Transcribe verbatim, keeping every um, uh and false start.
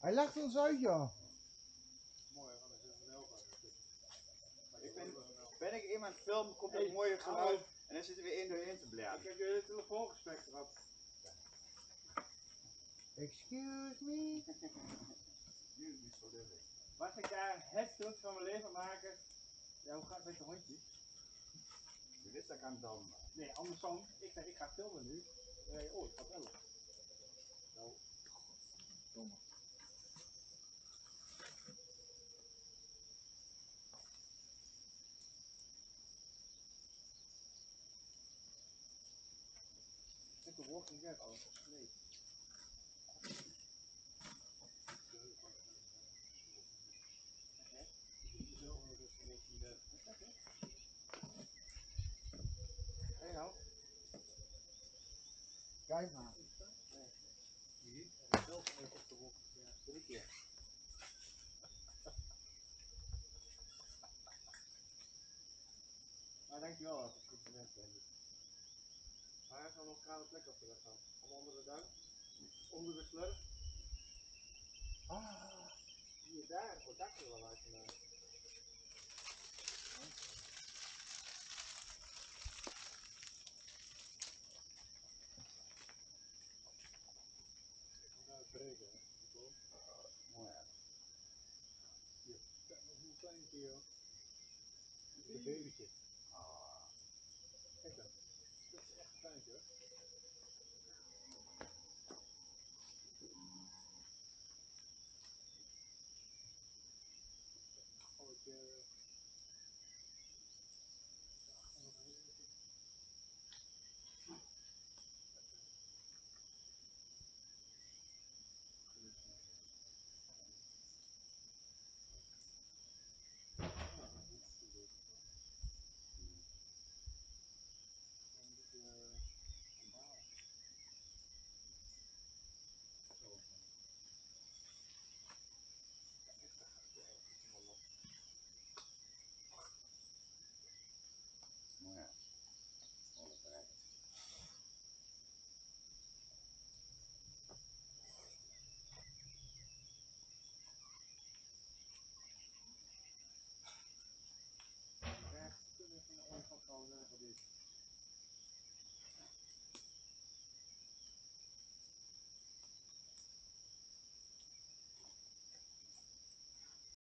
Hij lacht ons uit, joh. Mooi, want dat is een heel vaak. Ben ik in mijn film, komt dat hey, mooie geluid oh. En dan zitten we in doorheen te blijven. Ik heb jullie telefoongesprek gehad. Excuse me. Mag ik daar het stuk van mijn leven maken? Ja, hoe gaat het met de hondjes? Je wist dat ik aan het dan. Nee, andersom. Ik zeg, ik ga filmen nu. Nee, oh, ik ga filmen. Nou, goddomme. Ik heb de woord niet weg, alles gesleept. Hey nou. Kijk maar. Hier. En zelf even op de wok. Ja, drie keer. Maar dankjewel dat het goed gemerkt bent. Waar gaan we een kale plek op de weg gaan? Om onder de duim? Onder de slurf? Ah. Hier, daar. Wordt dat er wel uit vandaag. Breken, mooi oh, ja. Hier, kijk nog een klein keer. Een babytje. Ah. Kijk dan. Dat is echt een kleintje hoor. Oh, ik, uh... Thank you.